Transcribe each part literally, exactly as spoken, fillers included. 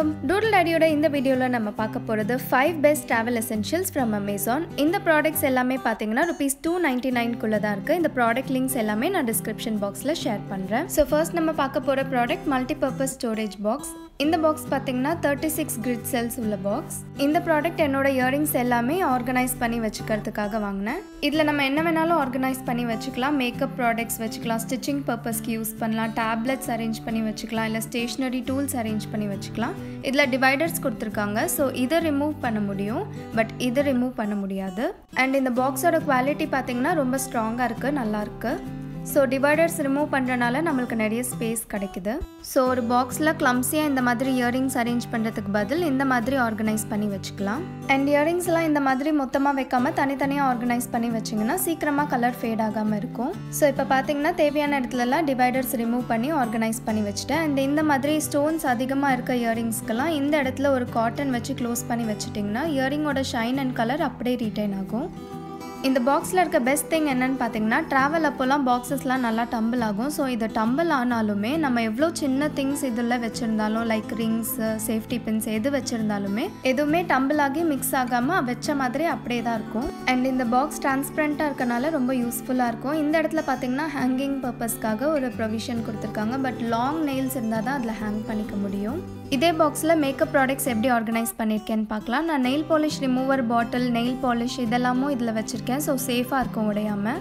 வணக்கம். டூடல் டாடியோட இந்த வீடியோவில் நம்ம பார்க்க போகிறது five best travel essentials from Amazon. இந்த ப்ராடக்ட்ஸ் எல்லாமே பார்த்தீங்கன்னா ருபீஸ் டூ நைன்டி நைன்குள்ளே தான் இருக்குது. இந்த ப்ராடக்ட் லிங்க்ஸ் எல்லாமே நான் டிஸ்கிரிப்ஷன் பாக்ஸில் ஷேர் பண்ணுறேன். ஸோ ஃபர்ஸ்ட் நம்ம பார்க்க போகிற ப்ராடக்ட் மல்டிபர்பஸ் ஸ்டோரேஜ் பாக்ஸ். இந்த பாக்ஸ் பார்த்தீங்கன்னா தேர்ட்டி சிக்ஸ் கிரிட் செல்ஸ் உள்ள பாக்ஸ். இந்த ப்ராடக்ட் என்னோட இயரிங்ஸ் எல்லாமே ஆர்கனைஸ் பண்ணி வச்சுக்கிறதுக்காக வாங்கினேன். இதில் நம்ம என்ன வேணாலும் ஆர்கனைஸ் பண்ணி வச்சுக்கலாம். மேக்கப் ப்ராடக்ட்ஸ் வச்சுக்கலாம், ஸ்டிச்சிங் பர்பஸ்க்கு யூஸ் பண்ணலாம், டேப்லெட்ஸ் அரேஞ்ச் பண்ணி வச்சுக்கலாம், இல்லை ஸ்டேஷ்னரி டூல்ஸ் அரேஞ்ச் பண்ணி வச்சுக்கலாம். இதில் டிவைடர்ஸ் கொடுத்துருக்காங்க. ஸோ இதை ரிமூவ் பண்ண முடியும், பட் இதை ரிமூவ் பண்ண முடியாது. அண்ட் இந்த பாக்ஸோட குவாலிட்டி பார்த்தீங்கன்னா ரொம்ப ஸ்ட்ராங்காக இருக்குது, நல்லாயிருக்கு. ஸோ டிவைடர்ஸ் ரிமூவ் பண்ணுறனால நம்மளுக்கு நிறைய ஸ்பேஸ் கிடைக்குது. ஸோ ஒரு பாக்ஸில் கிளம்ஸியாக இந்த மாதிரி இயரிங்ஸ் அரேஞ்ச் பண்ணுறதுக்கு பதில் இந்த மாதிரி ஆர்கனைஸ் பண்ணி வச்சுக்கலாம். அண்ட் இயரிங்ஸ்லாம் இந்த மாதிரி மொத்தமாக வைக்காமல் தனித்தனியாக ஆர்கனைஸ் பண்ணி வச்சிங்கன்னா சீக்கிரமாக கலர் ஃபேட் ஆகாமல் இருக்கும். ஸோ இப்போ பார்த்தீங்கன்னா தேவையான இடத்துலலாம் டிவைடர்ஸ் ரிமூவ் பண்ணி ஆர்கனைஸ் பண்ணி வச்சுட்டேன். அண்ட் இந்த மாதிரி ஸ்டோன்ஸ் அதிகமாக இருக்க இயரிங்ஸ்க்கெல்லாம் இந்த இடத்துல ஒரு காட்டன் வச்சு க்ளோஸ் பண்ணி வச்சுட்டிங்கன்னா இயரிங்கோட ஷைன் அண்ட் கலர் அப்படியே ரீட்டைன் ஆகும். இந்த பாக்ஸில் இருக்க பெஸ்ட் திங் என்னன்னு பார்த்தீங்கன்னா, ட்ராவல் அப்போலாம் பாக்ஸஸ்லாம் நல்லா டம்பிள் ஆகும். ஸோ இது டம்பிள் ஆனாலுமே நம்ம எவ்வளோ சின்ன திங்ஸ் இதில் வச்சுருந்தாலும், லைக் ரிங்ஸ், சேஃப்டி பின்ஸ் எது வச்சுருந்தாலுமே எதுவுமே டம்பிள் ஆகி மிக்ஸ் ஆகாமல் வச்ச மாதிரி அப்படியே தான் இருக்கும். அண்ட் இந்த பாக்ஸ் டிரான்ஸ்பரண்ட்டாக இருக்கனால ரொம்ப யூஸ்ஃபுல்லாக இருக்கும். இந்த இடத்துல பார்த்தீங்கன்னா ஹேங்கிங் பர்பஸ்க்காக ஒரு ப்ரொவிஷன் கொடுத்துருக்காங்க. பட் லாங் நெயில்ஸ் இருந்தால் தான் அதில் ஹேங் பண்ணிக்க முடியும். இதே பாக்ஸில் மேக்கப் ப்ராடக்ட்ஸ் எப்படி ஆர்கனைஸ் பண்ணியிருக்கேன்னு பார்க்கலாம். நான் nail polish remover bottle, nail polish இதெல்லாமும் இதில் வச்சுருக்கேன். ஸோ சேஃபாக இருக்கும் உடையாமல்.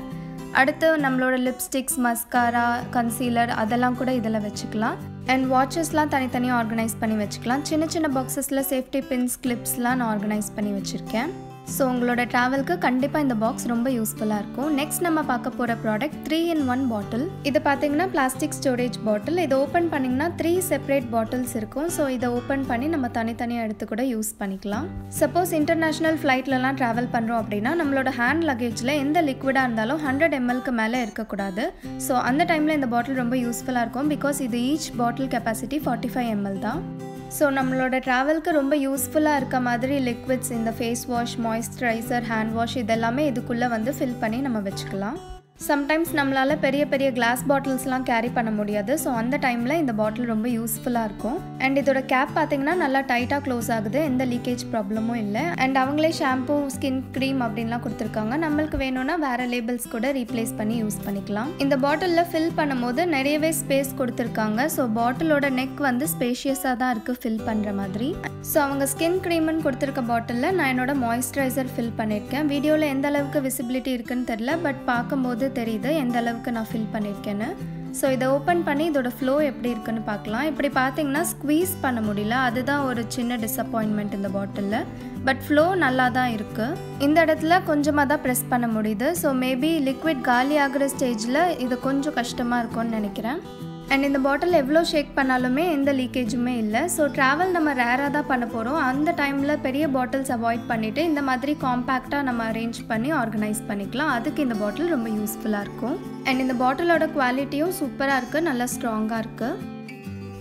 அடுத்து நம்மளோட லிப்ஸ்டிக்ஸ், மஸ்காரா, கன்சீலர் அதெல்லாம் கூட இதில் வச்சுக்கலாம். அண்ட் வாட்சஸ்லாம் தனித்தனியாக ஆர்கனைஸ் பண்ணி வச்சுக்கலாம். சின்ன சின்ன பாக்ஸஸில் சேஃப்டி பின்ஸ், கிளிப்ஸ்லாம் நான் ஆர்கனைஸ் பண்ணி வச்சுருக்கேன். ஸோ உங்களோட ட்ராவலுக்கு கண்டிப்பாக இந்த பாக்ஸ் ரொம்ப யூஸ்ஃபுல்லாக இருக்கும். நெக்ஸ்ட் நம்ம பார்க்க போகிற product three in one bottle. இது பார்த்தீங்கன்னா பிளாஸ்டிக் ஸ்டோரேஜ் பாட்டில். இதை ஓப்பன் பண்ணிங்கன்னா த்ரீ செப்பரேட் பாட்டில்ஸ் இருக்கும். ஸோ இதை ஓப்பன் பண்ணி நம்ம தனித்தனியாக எடுத்து கூட யூஸ் பண்ணிக்கலாம். சப்போஸ் இன்டர்நேஷ்னல் ஃப்ளைட்லலாம் ட்ராவல் பண்ணுறோம் அப்படின்னா நம்மளோட ஹேண்ட் லக்கேஜில் எந்த லிக்விடாக இருந்தாலும் ஹண்ட்ரட் எம்எல்க்கு மேலே இருக்கக்கூடாது. ஸோ அந்த டைமில் இந்த பாட்டில் ரொம்ப யூஸ்ஃபுல்லாக இருக்கும். பிகாஸ் இது each bottle capacity forty five ML தான். ஸோ நம்மளோட ட்ராவலுக்கு ரொம்ப யூஸ்ஃபுல்லாக இருக்க மாதிரி லிக்விட்ஸ், இந்த face wash, moisturiser, hand wash இதெல்லாமே இதுக்குள்ளே வந்து ஃபில் பண்ணி நம்ம வச்சுக்கலாம். சம்டைம்ஸ் நம்மளால் பெரிய பெரிய கிளாஸ் பாட்டில்ஸ்லாம் கேரி பண்ண முடியாது. ஸோ அந்த டைமில் இந்த பாட்டில் ரொம்ப யூஸ்ஃபுல்லாக இருக்கும். அண்ட் இதோட கேப் பார்த்தீங்கன்னா நல்லா டைட்டாக க்ளோஸ் ஆகுது, எந்த லீக்கேஜ் ப்ராப்ளமும் இல்லை. அண்ட் அவங்களே ஷாம்பூ, ஸ்கின் க்ரீம் அப்படின்லாம் கொடுத்துருக்காங்க. நம்மளுக்கு வேணும்னா வேறு லேபிள்ஸ் கூட ரீப்ளேஸ் பண்ணி யூஸ் பண்ணிக்கலாம். இந்த பாட்டிலில் ஃபில் பண்ணும் போது நிறையவே ஸ்பேஸ் கொடுத்துருக்காங்க. ஸோ பாட்டிலோட நெக் வந்து ஸ்பேஷியஸாக தான் இருக்குது ஃபில் பண்ணுற மாதிரி. ஸோ அவங்க ஸ்கின் க்ரீம்னு கொடுத்துருக்க பாட்டிலில் நான் என்னோட மாய்ஸ்சரைசர் ஃபில் பண்ணியிருக்கேன். வீடியோவில் எந்த அளவுக்கு விசிபிலிட்டி இருக்குன்னு தெரில, பட் பார்க்கும்போது தெரியுது எந்த அளவுக்கு நான் ஃபில் பண்ணியிருக்கேன்னு. ஸோ இதை ஓப்பன் பண்ணி இதோட ஃப்ளோ எப்படி இருக்குன்னு பார்க்கலாம். இப்படி பார்த்தீங்கன்னா ஸ்குவீஸ் பண்ண முடியல, அதுதான் ஒரு சின்ன டிஸப்பாயின்மெண்ட் இந்த பாட்டிலில். பட் ஃப்ளோ நல்லா தான் இருக்குது. இந்த இடத்துல கொஞ்சமாக தான் ப்ரெஸ் பண்ண முடியுது. ஸோ மேபி லிக்விட் காலி ஆகிற ஸ்டேஜில் இது கொஞ்சம் கஷ்டமாக இருக்கும்னு நினைக்கிறேன். அண்ட் இந்த பாட்டில் எவ்வளோ ஷேக் பண்ணாலுமே எந்த லீக்கேஜுமே இல்லை. ஸோ ட்ராவல் நம்ம ரேராக தான் பண்ண போகிறோம். அந்த டைமில் பெரிய பாட்டில்ஸ் அவாய்ட் பண்ணிவிட்டு இந்த மாதிரி காம்பேக்டாக நம்ம அரேஞ்ச் பண்ணி ஆர்கனைஸ் பண்ணிக்கலாம். அதுக்கு இந்த பாட்டில் ரொம்ப யூஸ்ஃபுல்லாக இருக்கும். அண்ட் இந்த பாட்டிலோட குவாலிட்டியும் சூப்பராக இருக்குது, நல்லா ஸ்ட்ராங்காக இருக்குது.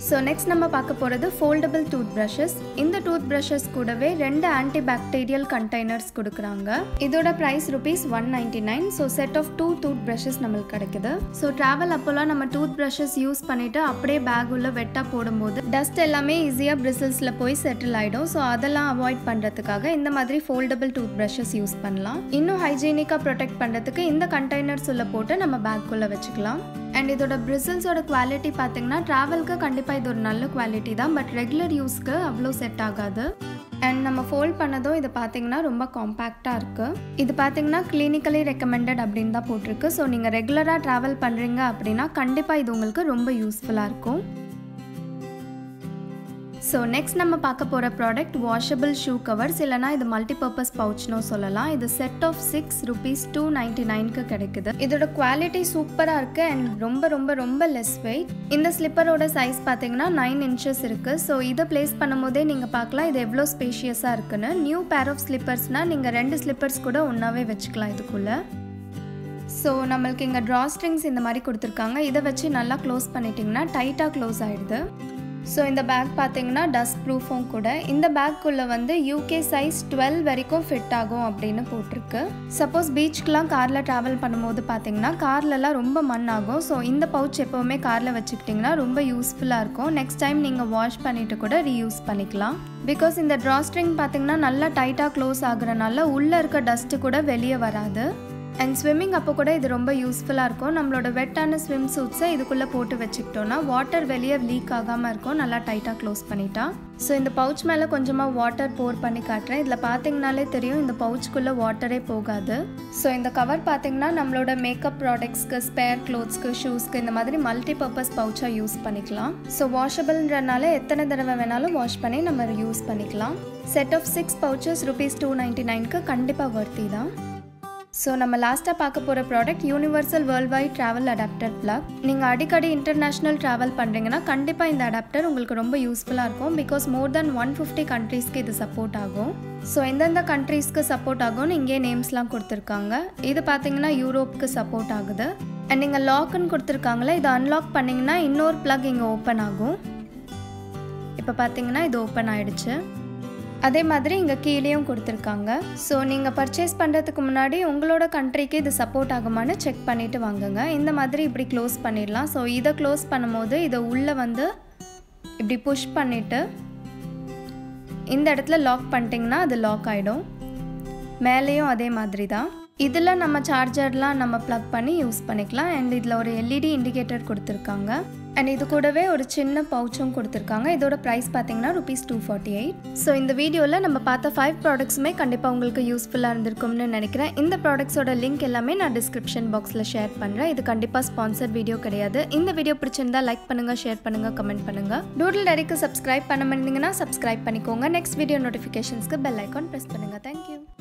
ஸோ நெக்ஸ்ட் நம்ம பார்க்க போகிறது ஃபோல்டபிள் டூத் ப்ரஷஸ். இந்த டூத் ப்ரஷஸ் கூடவே ரெண்டு ஆன்டி பாக்டீரியல் கண்டெய்னர்ஸ் கொடுக்குறாங்க. இதோட price rupees one ninety nine. So set of two tooth brushes நம்மளுக்கு கிடைக்குது. ஸோ ட்ராவல் அப்போலாம் நம்ம டூத் ப்ரஷஸ் யூஸ் பண்ணிவிட்டு அப்படியே பேக் உள்ள வெட்டாக போடும்போது டஸ்ட் எல்லாமே ஈஸியாக பிரிசல்ஸில் போய் செட்டில் ஆகிடும். ஸோ அதெல்லாம் அவாய்ட் பண்ணுறதுக்காக இந்த மாதிரி ஃபோல்டபிள் டூத் ப்ரஷஸ் யூஸ் பண்ணலாம். இன்னும் ஹைஜீனிக்காக ப்ரொடெக்ட் பண்ணுறதுக்கு இந்த கண்டெய்னர்ஸ் உள்ள போட்டு நம்ம பேக்குள்ளே வச்சுக்கலாம். அண்ட் இதோட பிரிசல்ஸோட குவாலிட்டி பார்த்தீங்கன்னா ட்ராவலுக்கு கண்டிப்பாக இது ஒரு நல்ல குவாலிட்டி தான். பட் ரெகுலர் யூஸ்க்கு அவ்வளோ செட் ஆகாது. அண்ட் நம்ம ஃபோல்ட் பண்ணதும் இது பார்த்தீங்கன்னா ரொம்ப காம்பேக்டாக இருக்குது. இது பார்த்தீங்கன்னா கிளினிக்கலி ரெக்கமெண்டட் அப்படின்னு தான் போட்டிருக்கு. ஸோ நீங்கள் ரெகுலராக ட்ராவல் பண்ணுறீங்க அப்படின்னா கண்டிப்பாக இது உங்களுக்கு ரொம்ப யூஸ்ஃபுல்லாக இருக்கும். ஸோ நெக்ஸ்ட் நம்ம பார்க்க போகிற ப்ராடக்ட் வாஷபிள் ஷூ கவர்ஸ், இல்லைனா இது மல்டிபர்பஸ் பவுச்னு சொல்லலாம். இது set of six rupees two ninety நைனுக்கு கிடைக்குது. இதோட குவாலிட்டி சூப்பராக இருக்குது. அண்ட் ரொம்ப ரொம்ப ரொம்ப லெஸ் வெயிட். இந்த ஸ்லிப்பரோட சைஸ் பார்த்தீங்கன்னா நைன் இன்ச்சஸ் இருக்குது. ஸோ இதை பிளேஸ் பண்ணும் போதே நீங்கள் பார்க்கலாம் இது எவ்வளோ ஸ்பேஷியஸாக இருக்குன்னு. நியூ பேர் ஆஃப் ஸ்லிப்பர்ஸ்னால் நீங்கள் ரெண்டு ஸ்லிப்பர்ஸ் கூட ஒன்றாவே வச்சுக்கலாம் இதுக்குள்ளே. ஸோ நம்மளுக்கு இங்கே ட்ராஸ்ட்ரிங்ஸ் இந்த மாதிரி கொடுத்துருக்காங்க. இதை வச்சு நல்லா க்ளோஸ் பண்ணிட்டிங்கன்னா டைட்டாக க்ளோஸ் ஆகிடுது. So in the bag pathina dust proof um kuda inda bag kulla vande U K size twelve varaikum fit agum appadina potirukku. Suppose beach ku la car la travel panumbodhu pathina car la romba man agum, so inda pouch eppovume car la vechikitingna romba useful ah irukum. Next time neenga wash pannittu kuda reuse pannikalam, because inda drawstring pathina nalla tight ah close aagranala ulla irukka dust kuda veliya varadhu. And swimming appo kuda idu romba useful ah irukum. Nammaloda wet ana swim suits ah idukulla potu vechikittona water veliya leak agama irukum, nalla tight ah close pannita. So in the pouch mela konjama water pour panni kaatren, idla paathingnale theriyum in the pouch kulla water e pogadhu. So in the cover pathingna nammaloda makeup products ku spare clothes ku shoes ku indha madri multi purpose pouch ah use pannikalam. So washable nranaala ethana thadava venalum wash panni namma use pannikalam. Set of six pouches rupees two ninety-nine ku kandipa worthy da. So நம்ம லாஸ்டா பார்க்க போற product universal world wide travel adapter plug. நீங்க அடிக்கடி international travel பண்றீங்கன்னா கண்டிப்பா இந்த adapter உங்களுக்கு ரொம்ப யூஸ்ஃபுல்லா இருக்கும், because more than one hundred fifty countries க்கு இது சப்போர்ட் ஆகும். So எந்தெந்த countries க்கு சப்போர்ட் ஆகும் இங்கே நேம்ஸ்லாம் கொடுத்திருக்காங்க. இது பாத்தீங்கன்னா யூரோப்புக்கு சப்போர்ட் ஆகுது. அண்ட் நீங்க லாக் ன்னு கொடுத்திருக்காங்கல, இது அன்லாக் பண்ணீங்கன்னா இன்னொரு பிளக் இங்க ஓபன் ஆகும். இப்ப பாத்தீங்கன்னா இது ஓபன் ஆயிடுச்சு. அதே மாதிரி இங்க கீழேயும் கொடுத்திருக்காங்க. சோ நீங்க பர்ச்சேஸ் பண்றதுக்கு முன்னாடி உங்களோட கண்ட்ரிக்கு இது சப்போர்ட் ஆகுமான்னு செக் பண்ணிட்டு வாங்குங்க. இந்த மாதிரி இப்படி க்ளோஸ் பண்ணிரலாம். சோ இத க்ளோஸ் பண்ணும்போது இத உள்ள வந்து இப்படி புஷ் பண்ணிட்டு இந்த இடத்துல லாக் பண்ணிட்டீங்கன்னா அது லாக் ஆயிடும். மேலேயும் அதே மாதிரி தான். இதுல நம்ம சார்ஜர்லாம் நம்ம பிளக் பண்ணி யூஸ் பண்ணிக்கலாம். அண்ட் இதுல ஒரு L E D இண்டிகேட்டர் கொடுத்திருக்காங்க. And இது கூடவே ஒரு சின்ன பவுச்சும் கொடுத்திருக்காங்க. இதோட பிரைஸ் பாத்தீங்கன்னா rupees two forty-eight. சோ இந்த வீடியோல நம்ம பார்த்த five ப்ராடக்ட்ஸ்மே கண்டிப்பா உங்களுக்கு யூஸ்ஃபுல்லா இருந்திருக்கும்னு நினைக்கிறேன். இந்த ப்ராடக்ட்ஸோட லிங்க் எல்லாமே நான் டிஸ்கிரிப்ஷன் பாக்ஸ்ல ஷேர் பண்றேன். இது கண்டிப்பா ஸ்பான்சர்ட் வீடியோ கிடையாது. இந்த வீடியோ பிடிச்சிருந்தா லைக் பண்ணுங்க, ஷேர் பண்ணுங்க, கமெண்ட் பண்ணுங்க. டூடல் டைரிக்கு Subscribe பண்ணாம இருந்தீங்கன்னா Subscribe பண்ணிக்கோங்க. நெக்ஸ்ட் வீடியோ நோட்டிஃபிகேஷன்ஸ்க்கு பெல் ஐகான் பிரஸ் பண்ணுங்க. Thank you.